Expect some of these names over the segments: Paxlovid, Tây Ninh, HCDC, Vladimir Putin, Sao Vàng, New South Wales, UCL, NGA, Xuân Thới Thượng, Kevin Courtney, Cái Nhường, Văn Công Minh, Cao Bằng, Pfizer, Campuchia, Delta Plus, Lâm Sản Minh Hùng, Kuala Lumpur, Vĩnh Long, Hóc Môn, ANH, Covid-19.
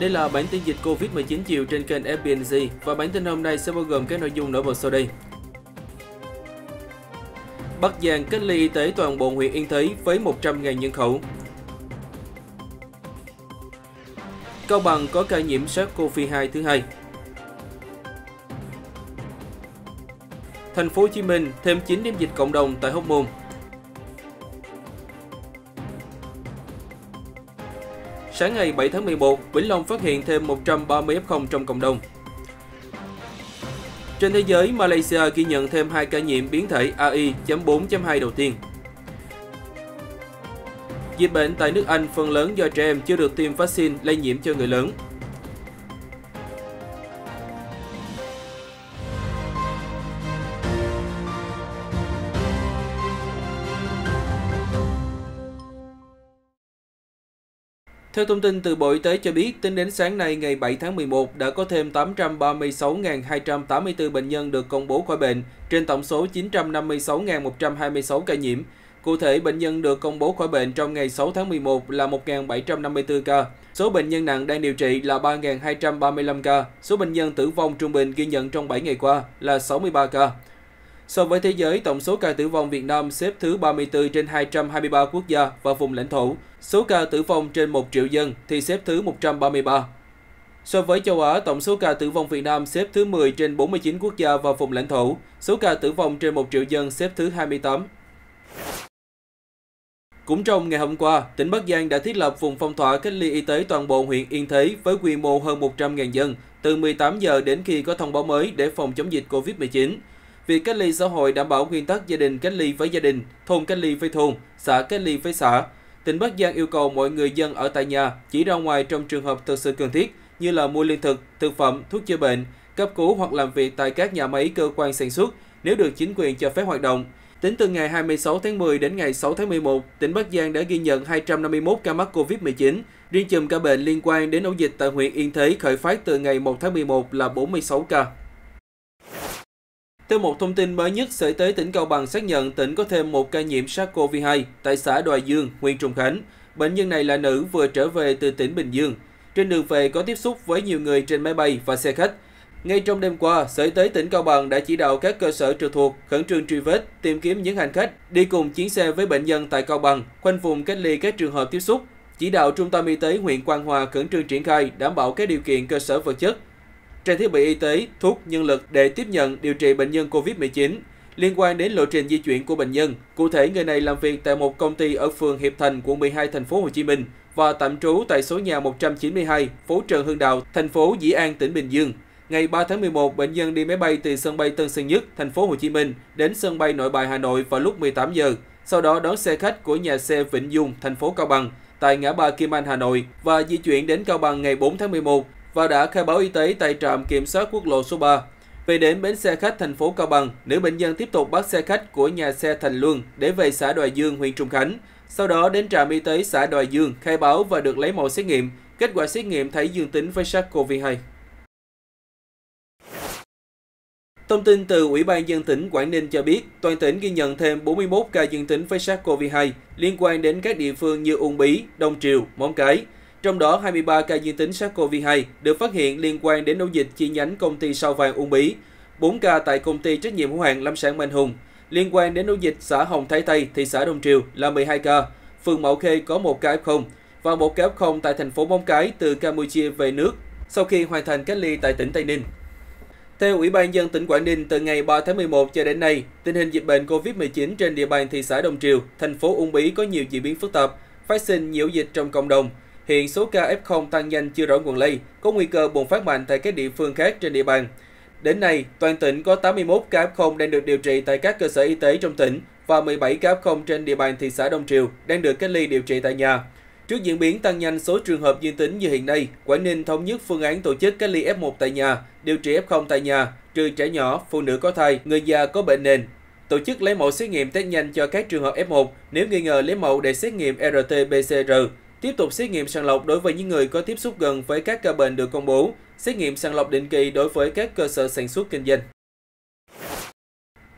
Đây là bản tin dịch Covid-19 chiều trên kênh FBNC và bản tin hôm nay sẽ bao gồm các nội dung nổi bật sau đây. Bắc Giang cách ly y tế toàn bộ huyện Yên Thế với 100.000 nhân khẩu. Cao Bằng có ca nhiễm SARS-CoV-2 thứ hai. Thành phố Hồ Chí Minh thêm 9 điểm dịch cộng đồng tại Hóc Môn. Sáng ngày 7 tháng 11, Vĩnh Long phát hiện thêm 130 F0 trong cộng đồng. Trên thế giới, Malaysia ghi nhận thêm 2 ca nhiễm biến thể AY.4.2 đầu tiên. Dịch bệnh tại nước Anh phần lớn do trẻ em chưa được tiêm vaccine lây nhiễm cho người lớn. Theo thông tin từ Bộ Y tế cho biết, tính đến sáng nay ngày 7 tháng 11 đã có thêm 836.284 bệnh nhân được công bố khỏi bệnh trên tổng số 956.126 ca nhiễm. Cụ thể, bệnh nhân được công bố khỏi bệnh trong ngày 6 tháng 11 là 1.754 ca. Số bệnh nhân nặng đang điều trị là 3.235 ca. Số bệnh nhân tử vong trung bình ghi nhận trong 7 ngày qua là 63 ca. So với thế giới, tổng số ca tử vong Việt Nam xếp thứ 34 trên 223 quốc gia và vùng lãnh thổ. Số ca tử vong trên 1 triệu dân thì xếp thứ 133. So với châu Á, tổng số ca tử vong Việt Nam xếp thứ 10 trên 49 quốc gia và vùng lãnh thổ. Số ca tử vong trên 1 triệu dân xếp thứ 28. Cũng trong ngày hôm qua, tỉnh Bắc Giang đã thiết lập vùng phong tỏa cách ly y tế toàn bộ huyện Yên Thế với quy mô hơn 100.000 dân từ 18 giờ đến khi có thông báo mới để phòng chống dịch COVID-19. Việc cách ly xã hội đảm bảo nguyên tắc gia đình cách ly với gia đình, thôn cách ly với thôn, xã cách ly với xã. Tỉnh Bắc Giang yêu cầu mọi người dân ở tại nhà chỉ ra ngoài trong trường hợp thực sự cần thiết như là mua lương thực, thực phẩm, thuốc chữa bệnh, cấp cứu hoặc làm việc tại các nhà máy cơ quan sản xuất nếu được chính quyền cho phép hoạt động. Tính từ ngày 26 tháng 10 đến ngày 6 tháng 11, tỉnh Bắc Giang đã ghi nhận 251 ca mắc COVID-19, riêng chùm ca bệnh liên quan đến ổ dịch tại huyện Yên Thế khởi phát từ ngày 1 tháng 11 là 46 ca. Theo một thông tin mới nhất, Sở Y tế tỉnh Cao Bằng xác nhận tỉnh có thêm 1 ca nhiễm SARS-CoV-2 tại xã Đoài Dương, huyện Trùng Khánh. Bệnh nhân này là nữ vừa trở về từ tỉnh Bình Dương. Trên đường về có tiếp xúc với nhiều người trên máy bay và xe khách. Ngay trong đêm qua, Sở Y tế tỉnh Cao Bằng đã chỉ đạo các cơ sở trực thuộc khẩn trương truy vết, tìm kiếm những hành khách đi cùng chuyến xe với bệnh nhân tại Cao Bằng, khoanh vùng cách ly các trường hợp tiếp xúc. Chỉ đạo Trung tâm Y tế huyện Quang Hòa khẩn trương triển khai đảm bảo các điều kiện cơ sở vật chất, trang thiết bị y tế, thuốc, nhân lực để tiếp nhận điều trị bệnh nhân COVID-19. Liên quan đến lộ trình di chuyển của bệnh nhân, cụ thể người này làm việc tại một công ty ở phường Hiệp Thành, quận 12, thành phố Hồ Chí Minh và tạm trú tại số nhà 192, phố Trần Hưng Đạo, thành phố Dĩ An, tỉnh Bình Dương. Ngày 3 tháng 11, bệnh nhân đi máy bay từ sân bay Tân Sơn Nhất, thành phố Hồ Chí Minh đến sân bay Nội Bài, Hà Nội vào lúc 18 giờ. Sau đó đón xe khách của nhà xe Vĩnh Dung, thành phố Cao Bằng tại ngã ba Kim Anh, Hà Nội và di chuyển đến Cao Bằng ngày 4 tháng 11. Và đã khai báo y tế tại trạm kiểm soát quốc lộ số 3. Về đến bến xe khách thành phố Cao Bằng, nữ bệnh nhân tiếp tục bắt xe khách của nhà xe Thành Luân để về xã Đoài Dương, huyện Trùng Khánh. Sau đó đến trạm y tế xã Đoài Dương khai báo và được lấy mẫu xét nghiệm. Kết quả xét nghiệm thấy dương tính với SARS-CoV-2. Thông tin từ Ủy ban nhân dân tỉnh Quảng Ninh cho biết, toàn tỉnh ghi nhận thêm 41 ca dương tính với SARS-CoV-2 liên quan đến các địa phương như Uông Bí, Đông Triều, Móng Cái. Trong đó, 23 ca dương tính SARS-CoV-2 được phát hiện liên quan đến ổ dịch chi nhánh công ty Sao Vàng Uông Bí, 4 ca tại công ty trách nhiệm hữu hạn Lâm Sản Minh Hùng. Liên quan đến ổ dịch xã Hồng Thái Tây, thị xã Đông Triều là 12 ca, phường Mậu Khê có 1 ca F0 và 1 ca F0 tại thành phố Móng Cái từ Campuchia về nước sau khi hoàn thành cách ly tại tỉnh Tây Ninh. Theo Ủy ban nhân dân tỉnh Quảng Ninh, từ ngày 3 tháng 11 cho đến nay, tình hình dịch bệnh COVID-19 trên địa bàn thị xã Đông Triều, thành phố Uông Bí có nhiều diễn biến phức tạp, phát sinh nhiều dịch trong cộng đồng. Hiện số ca F0 tăng nhanh chưa rõ nguồn lây, có nguy cơ bùng phát mạnh tại các địa phương khác trên địa bàn. Đến nay, toàn tỉnh có 81 ca F0 đang được điều trị tại các cơ sở y tế trong tỉnh và 17 ca F0 trên địa bàn thị xã Đông Triều đang được cách ly điều trị tại nhà. Trước diễn biến tăng nhanh số trường hợp dương tính như hiện nay, Quảng Ninh thống nhất phương án tổ chức cách ly F1 tại nhà, điều trị F0 tại nhà, trừ trẻ nhỏ, phụ nữ có thai, người già có bệnh nền. Tổ chức lấy mẫu xét nghiệm test nhanh cho các trường hợp F1 nếu nghi ngờ lấy mẫu để xét nghiệm RT-PCR. Tiếp tục xét nghiệm sàng lọc đối với những người có tiếp xúc gần với các ca bệnh được công bố, xét nghiệm sàng lọc định kỳ đối với các cơ sở sản xuất kinh doanh.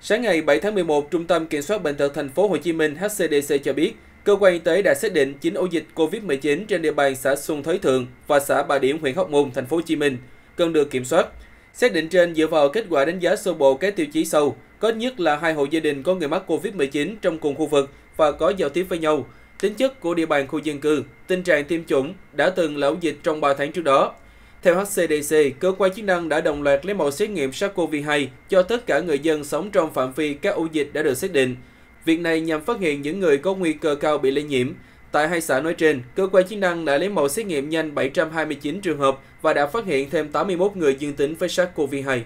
Sáng ngày 7 tháng 11, Trung tâm Kiểm soát bệnh tật thành phố Hồ Chí Minh (HCDC) cho biết, Cơ quan y tế đã xác định 9 ổ dịch COVID-19 trên địa bàn xã Xuân Thới Thượng và xã Bà Điểm, huyện Hóc Môn, thành phố Hồ Chí Minh cần được kiểm soát. Xác định trên dựa vào kết quả đánh giá sơ bộ các tiêu chí sau, có ít nhất là 2 hộ gia đình có người mắc COVID-19 trong cùng khu vực và có giao tiếp với nhau, tính chất của địa bàn khu dân cư, tình trạng tiêm chủng đã từng là ổ dịch trong 3 tháng trước đó. Theo HCDC, cơ quan chức năng đã đồng loạt lấy mẫu xét nghiệm SARS-CoV-2 cho tất cả người dân sống trong phạm vi các ổ dịch đã được xác định. Việc này nhằm phát hiện những người có nguy cơ cao bị lây nhiễm. Tại hai xã nói trên, cơ quan chức năng đã lấy mẫu xét nghiệm nhanh 729 trường hợp và đã phát hiện thêm 81 người dương tính với SARS-CoV-2.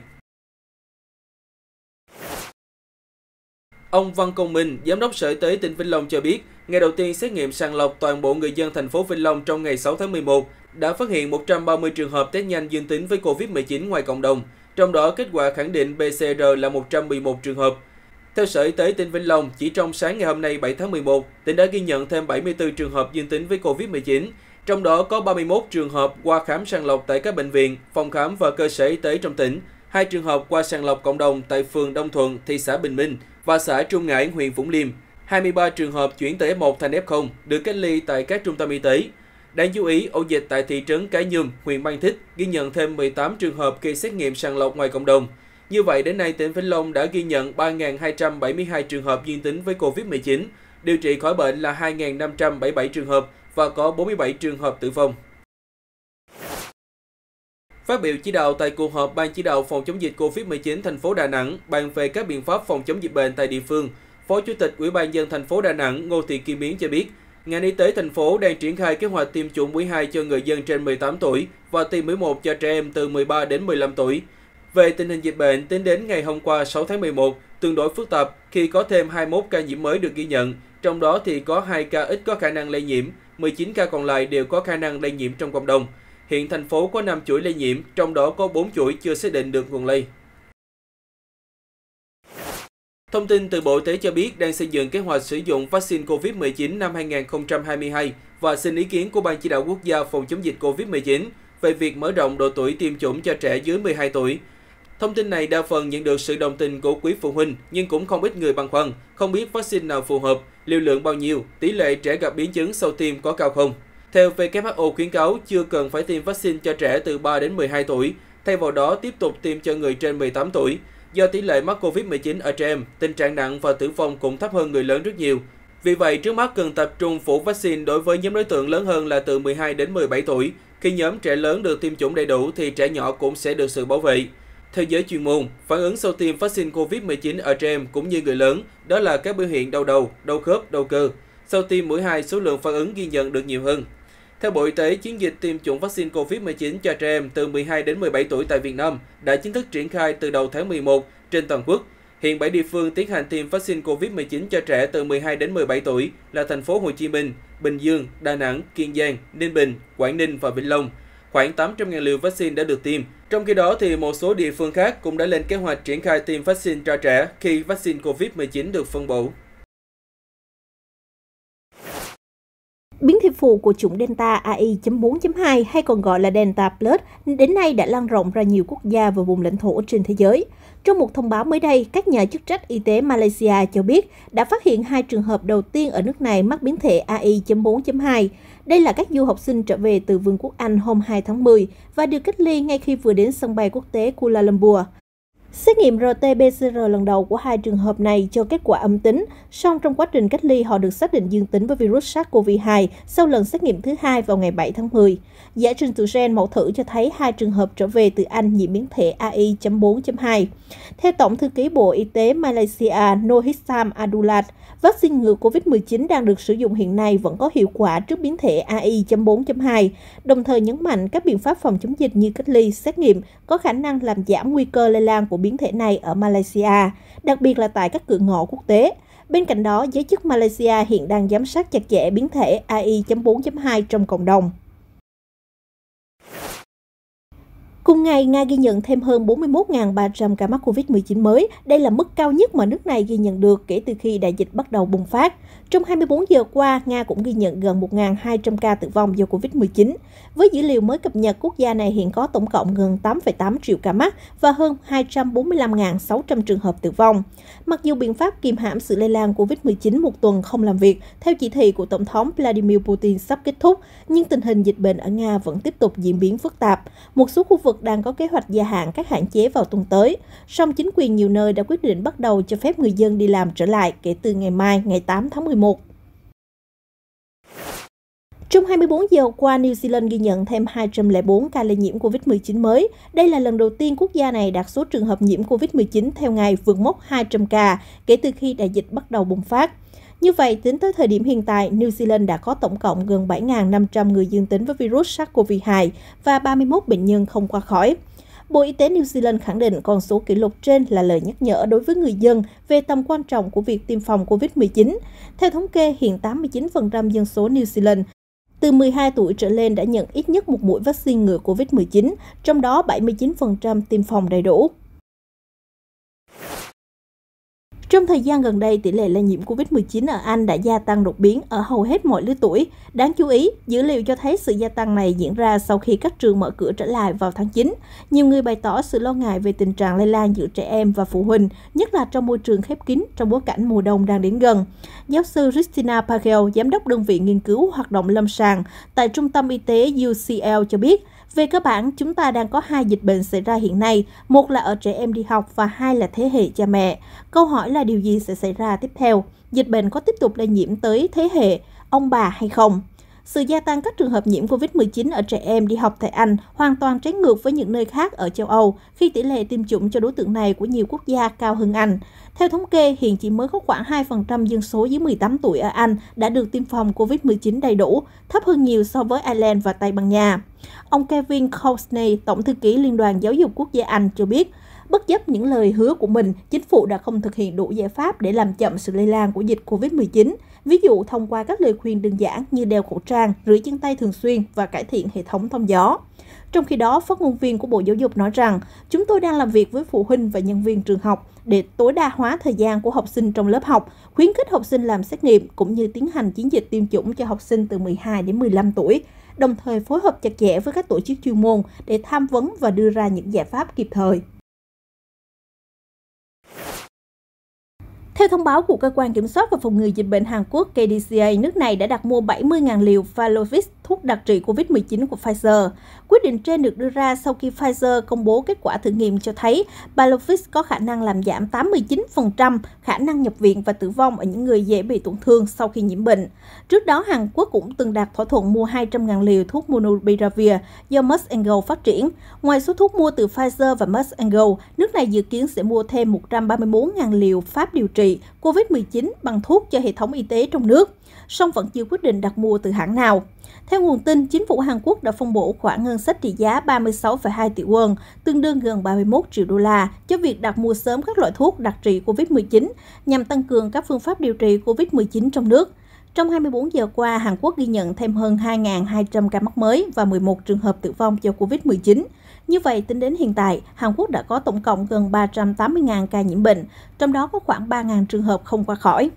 Ông Văn Công Minh, Giám đốc Sở Y tế tỉnh Vĩnh Long cho biết, ngày đầu tiên xét nghiệm sàng lọc toàn bộ người dân thành phố Vĩnh Long trong ngày 6 tháng 11 đã phát hiện 130 trường hợp test nhanh dương tính với COVID-19 ngoài cộng đồng, trong đó kết quả khẳng định PCR là 111 trường hợp. Theo Sở Y tế tỉnh Vĩnh Long, chỉ trong sáng ngày hôm nay 7 tháng 11, tỉnh đã ghi nhận thêm 74 trường hợp dương tính với COVID-19, trong đó có 31 trường hợp qua khám sàng lọc tại các bệnh viện, phòng khám và cơ sở y tế trong tỉnh, 2 trường hợp qua sàng lọc cộng đồng tại phường Đông Thuận, thị xã Bình Minh và xã Trung Ngãi, huyện Vũng Liêm, 23 trường hợp chuyển từ F1 thành F0 được cách ly tại các trung tâm y tế. Đáng chú ý, ổ dịch tại thị trấn Cái Nhường, huyện Mang Thích ghi nhận thêm 18 trường hợp khi xét nghiệm sàng lọc ngoài cộng đồng. Như vậy, đến nay, tỉnh Vĩnh Long đã ghi nhận 3.272 trường hợp dương tính với COVID-19, điều trị khỏi bệnh là 2.577 trường hợp và có 47 trường hợp tử vong. Phát biểu chỉ đạo tại cuộc họp Ban chỉ đạo phòng chống dịch COVID-19 thành phố Đà Nẵng bàn về các biện pháp phòng chống dịch bệnh tại địa phương, Phó Chủ tịch Ủy ban nhân dân thành phố Đà Nẵng Ngô Thị Kim Yến cho biết, ngành y tế thành phố đang triển khai kế hoạch tiêm chủng mũi 2 cho người dân trên 18 tuổi và tiêm mũi 1 cho trẻ em từ 13 đến 15 tuổi. Về tình hình dịch bệnh, tính đến ngày hôm qua 6 tháng 11, tương đối phức tạp khi có thêm 21 ca nhiễm mới được ghi nhận, trong đó thì có 2 ca ít có khả năng lây nhiễm, 19 ca còn lại đều có khả năng lây nhiễm trong cộng đồng. Hiện thành phố có 5 chuỗi lây nhiễm, trong đó có 4 chuỗi chưa xác định được nguồn lây. Thông tin từ Bộ Y tế cho biết đang xây dựng kế hoạch sử dụng vaccine COVID-19 năm 2022 và xin ý kiến của Ban chỉ đạo quốc gia phòng chống dịch COVID-19 về việc mở rộng độ tuổi tiêm chủng cho trẻ dưới 12 tuổi. Thông tin này đa phần nhận được sự đồng tình của quý phụ huynh, nhưng cũng không ít người băn khoăn, không biết vaccine nào phù hợp, liều lượng bao nhiêu, tỷ lệ trẻ gặp biến chứng sau tiêm có cao không. Theo WHO khuyến cáo, chưa cần phải tiêm vaccine cho trẻ từ 3 đến 12 tuổi, thay vào đó tiếp tục tiêm cho người trên 18 tuổi. Do tỷ lệ mắc COVID-19 ở trẻ em, tình trạng nặng và tử vong cũng thấp hơn người lớn rất nhiều. Vì vậy, trước mắt cần tập trung phủ vaccine đối với nhóm đối tượng lớn hơn là từ 12 đến 17 tuổi. Khi nhóm trẻ lớn được tiêm chủng đầy đủ thì trẻ nhỏ cũng sẽ được sự bảo vệ. Theo giới chuyên môn, phản ứng sau tiêm vaccine COVID-19 ở trẻ em cũng như người lớn, đó là các biểu hiện đau đầu, đau khớp, đau cơ. Sau tiêm mũi 2, số lượng phản ứng ghi nhận được nhiều hơn. Theo Bộ Y tế, chiến dịch tiêm chủng vaccine COVID-19 cho trẻ em từ 12 đến 17 tuổi tại Việt Nam đã chính thức triển khai từ đầu tháng 11 trên toàn quốc. Hiện 7 địa phương tiến hành tiêm vaccine COVID-19 cho trẻ từ 12 đến 17 tuổi là thành phố Hồ Chí Minh, Bình Dương, Đà Nẵng, Kiên Giang, Ninh Bình, Quảng Ninh và Vĩnh Long. Khoảng 800.000 liều vaccine đã được tiêm. Trong khi đó, thì một số địa phương khác cũng đã lên kế hoạch triển khai tiêm vaccine cho trẻ khi vaccine COVID-19 được phân bổ. Biến thể phụ của chủng Delta AY.4.2 hay còn gọi là Delta Plus đến nay đã lan rộng ra nhiều quốc gia và vùng lãnh thổ trên thế giới. Trong một thông báo mới đây, các nhà chức trách y tế Malaysia cho biết đã phát hiện 2 trường hợp đầu tiên ở nước này mắc biến thể AY.4.2. Đây là các du học sinh trở về từ Vương quốc Anh hôm 2 tháng 10 và được cách ly ngay khi vừa đến sân bay quốc tế Kuala Lumpur. Xét nghiệm RT-PCR lần đầu của 2 trường hợp này cho kết quả âm tính, song trong quá trình cách ly họ được xác định dương tính với virus SARS-CoV-2 sau lần xét nghiệm thứ 2 vào ngày 7 tháng 10. Giải trình tự gen mẫu thử cho thấy 2 trường hợp trở về từ Anh nhiễm biến thể AY.4.2. Theo Tổng thư ký Bộ Y tế Malaysia Nohisham Adulat, vaccine ngừa COVID-19 đang được sử dụng hiện nay vẫn có hiệu quả trước biến thể AY.4.2, đồng thời nhấn mạnh các biện pháp phòng chống dịch như cách ly, xét nghiệm có khả năng làm giảm nguy cơ lây lan của biến thể này ở Malaysia, đặc biệt là tại các cửa ngõ quốc tế. Bên cạnh đó, giới chức Malaysia hiện đang giám sát chặt chẽ biến thể AY.4.2 trong cộng đồng. Cùng ngày, Nga ghi nhận thêm hơn 41.300 ca mắc COVID-19 mới. Đây là mức cao nhất mà nước này ghi nhận được kể từ khi đại dịch bắt đầu bùng phát. Trong 24 giờ qua, Nga cũng ghi nhận gần 1.200 ca tử vong do Covid-19. Với dữ liệu mới cập nhật, quốc gia này hiện có tổng cộng gần 8,8 triệu ca mắc và hơn 245.600 trường hợp tử vong. Mặc dù biện pháp kiềm hãm sự lây lan Covid-19 một tuần không làm việc, theo chỉ thị của Tổng thống Vladimir Putin sắp kết thúc, nhưng tình hình dịch bệnh ở Nga vẫn tiếp tục diễn biến phức tạp. Một số khu vực đang có kế hoạch gia hạn các hạn chế vào tuần tới. Song chính quyền nhiều nơi đã quyết định bắt đầu cho phép người dân đi làm trở lại kể từ ngày mai, ngày 8 tháng 11. Trong 24 giờ qua, New Zealand ghi nhận thêm 204 ca lây nhiễm COVID-19 mới. Đây là lần đầu tiên quốc gia này đạt số trường hợp nhiễm COVID-19 theo ngày vượt mốc 200 ca kể từ khi đại dịch bắt đầu bùng phát. Như vậy, tính tới thời điểm hiện tại, New Zealand đã có tổng cộng gần 7.500 người dương tính với virus SARS-CoV-2 và 31 bệnh nhân không qua khỏi. Bộ Y tế New Zealand khẳng định con số kỷ lục trên là lời nhắc nhở đối với người dân về tầm quan trọng của việc tiêm phòng COVID-19. Theo thống kê, hiện 89% dân số New Zealand từ 12 tuổi trở lên đã nhận ít nhất một mũi vaccine ngừa COVID-19, trong đó 79% tiêm phòng đầy đủ. Trong thời gian gần đây, tỷ lệ lây nhiễm COVID-19 ở Anh đã gia tăng đột biến ở hầu hết mọi lứa tuổi. Đáng chú ý, dữ liệu cho thấy sự gia tăng này diễn ra sau khi các trường mở cửa trở lại vào tháng 9. Nhiều người bày tỏ sự lo ngại về tình trạng lây lan giữa trẻ em và phụ huynh, nhất là trong môi trường khép kín trong bối cảnh mùa đông đang đến gần. Giáo sư Christina Pagel, giám đốc đơn vị nghiên cứu hoạt động lâm sàng tại Trung tâm Y tế UCL cho biết, về cơ bản, chúng ta đang có hai dịch bệnh xảy ra hiện nay, một là ở trẻ em đi học và hai là thế hệ cha mẹ. Câu hỏi là điều gì sẽ xảy ra tiếp theo? Dịch bệnh có tiếp tục lây nhiễm tới thế hệ ông bà hay không? Sự gia tăng các trường hợp nhiễm COVID-19 ở trẻ em đi học tại Anh hoàn toàn trái ngược với những nơi khác ở châu Âu, khi tỷ lệ tiêm chủng cho đối tượng này của nhiều quốc gia cao hơn Anh. Theo thống kê, hiện chỉ mới có khoảng 2% dân số dưới 18 tuổi ở Anh đã được tiêm phòng COVID-19 đầy đủ, thấp hơn nhiều so với Ireland và Tây Ban Nha. Ông Kevin Courtney, Tổng thư ký Liên đoàn Giáo dục Quốc gia Anh cho biết, bất chấp những lời hứa của mình, chính phủ đã không thực hiện đủ giải pháp để làm chậm sự lây lan của dịch COVID-19, ví dụ thông qua các lời khuyên đơn giản như đeo khẩu trang, rửa chân tay thường xuyên và cải thiện hệ thống thông gió. Trong khi đó, phát ngôn viên của Bộ Giáo dục nói rằng, chúng tôi đang làm việc với phụ huynh và nhân viên trường học để tối đa hóa thời gian của học sinh trong lớp học, khuyến khích học sinh làm xét nghiệm cũng như tiến hành chiến dịch tiêm chủng cho học sinh từ 12 đến 15 tuổi, đồng thời phối hợp chặt chẽ với các tổ chức chuyên môn để tham vấn và đưa ra những giải pháp kịp thời. Theo thông báo của Cơ quan Kiểm soát và Phòng ngừa Dịch bệnh Hàn Quốc KDCA, nước này đã đặt mua 70.000 liều Paxlovid, thuốc đặc trị COVID-19 của Pfizer. Quyết định trên được đưa ra sau khi Pfizer công bố kết quả thử nghiệm cho thấy Paxlovid có khả năng làm giảm 89% khả năng nhập viện và tử vong ở những người dễ bị tổn thương sau khi nhiễm bệnh. Trước đó, Hàn Quốc cũng từng đạt thỏa thuận mua 200.000 liều thuốc Monopiravir do Merck & Co phát triển. Ngoài số thuốc mua từ Pfizer và Merck & Co, nước này dự kiến sẽ mua thêm 134.000 liều Pháp điều trị COVID-19 bằng thuốc cho hệ thống y tế trong nước, song vẫn chưa quyết định đặt mua từ hãng nào. Theo nguồn tin, chính phủ Hàn Quốc đã phân bổ khoản ngân sách trị giá 36,2 tỷ won, tương đương gần 31 triệu đô la, cho việc đặt mua sớm các loại thuốc đặc trị COVID-19 nhằm tăng cường các phương pháp điều trị COVID-19 trong nước. Trong 24 giờ qua, Hàn Quốc ghi nhận thêm hơn 2.200 ca mắc mới và 11 trường hợp tử vong do COVID-19. Như vậy, tính đến hiện tại, Hàn Quốc đã có tổng cộng gần 380.000 ca nhiễm bệnh, trong đó có khoảng 3.000 trường hợp không qua khỏi.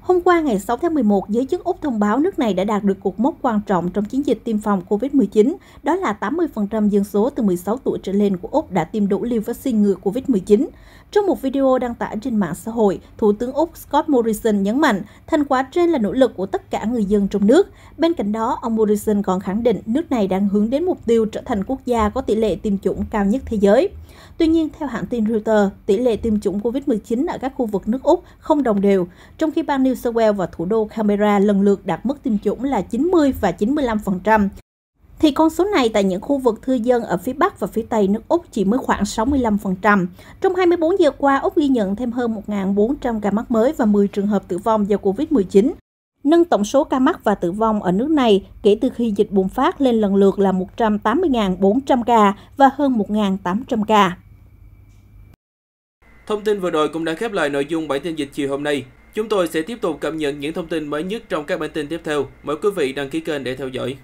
Hôm qua, ngày 6 tháng 11, giới chức Úc thông báo nước này đã đạt được cột mốc quan trọng trong chiến dịch tiêm phòng COVID-19, đó là 80% dân số từ 16 tuổi trở lên của Úc đã tiêm đủ liều vaccine ngừa COVID-19. Trong một video đăng tải trên mạng xã hội, Thủ tướng Úc Scott Morrison nhấn mạnh thành quả trên là nỗ lực của tất cả người dân trong nước. Bên cạnh đó, ông Morrison còn khẳng định nước này đang hướng đến mục tiêu trở thành quốc gia có tỷ lệ tiêm chủng cao nhất thế giới. Tuy nhiên, theo hãng tin Reuters, tỷ lệ tiêm chủng COVID-19 ở các khu vực nước Úc không đồng đều, trong khi bang New South Wales và thủ đô Canberra lần lượt đạt mức tiêm chủng là 90 và 95%, thì con số này tại những khu vực thưa dân ở phía Bắc và phía Tây nước Úc chỉ mới khoảng 65%. Trong 24 giờ qua, Úc ghi nhận thêm hơn 1.400 ca mắc mới và 10 trường hợp tử vong do COVID-19, nâng tổng số ca mắc và tử vong ở nước này kể từ khi dịch bùng phát lên lần lượt là 180.400 ca và hơn 1.800 ca. Thông tin vừa rồi cũng đã khép lại nội dung bản tin dịch chiều hôm nay. Chúng tôi sẽ tiếp tục cập nhật những thông tin mới nhất trong các bản tin tiếp theo. Mời quý vị đăng ký kênh để theo dõi.